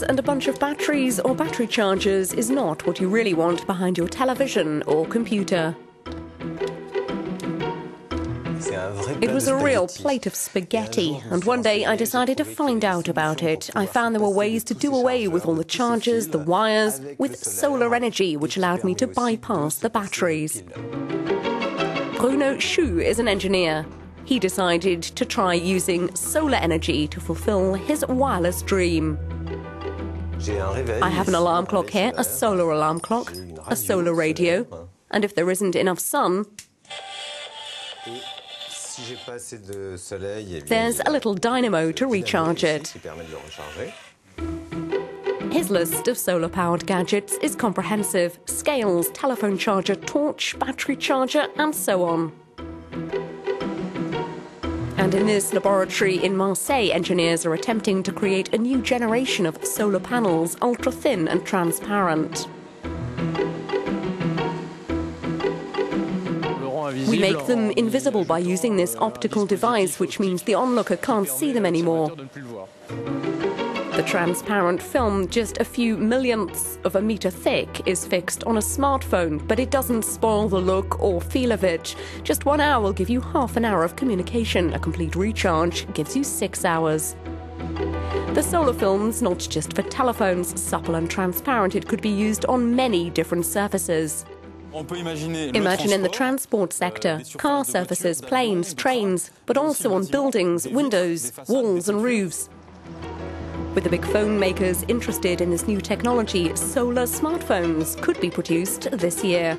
wires and a bunch of batteries or battery chargers is not what you really want behind your television or computer. It was a real plate of spaghetti, and one day I decided to find out about it. I found there were ways to do away with all the chargers, the wires, with solar energy, which allowed me to bypass the batteries. Bruno Schu is an engineer. He decided to try using solar energy to fulfill his wireless dream. I have an alarm clock here, a solar alarm clock, a solar radio, and if there isn't enough sun, there's a little dynamo to recharge it. His list of solar-powered gadgets is comprehensive: scales, telephone charger, torch, battery charger, and so on. And in this laboratory in Marseille, engineers are attempting to create a new generation of solar panels, ultra-thin and transparent. We make them invisible by using this optical device, which means the onlooker can't see them anymore. The transparent film, just a few millionths of a meter thick, is fixed on a smartphone, but it doesn't spoil the look or feel of it. Just 1 hour will give you half an hour of communication. A complete recharge gives you 6 hours. The solar film's not just for telephones. Supple and transparent, it could be used on many different surfaces. Imagine in the transport sector, car surfaces, planes, trains, but also on buildings, windows, walls and roofs. With the big phone makers interested in this new technology, solar smartphones could be produced this year.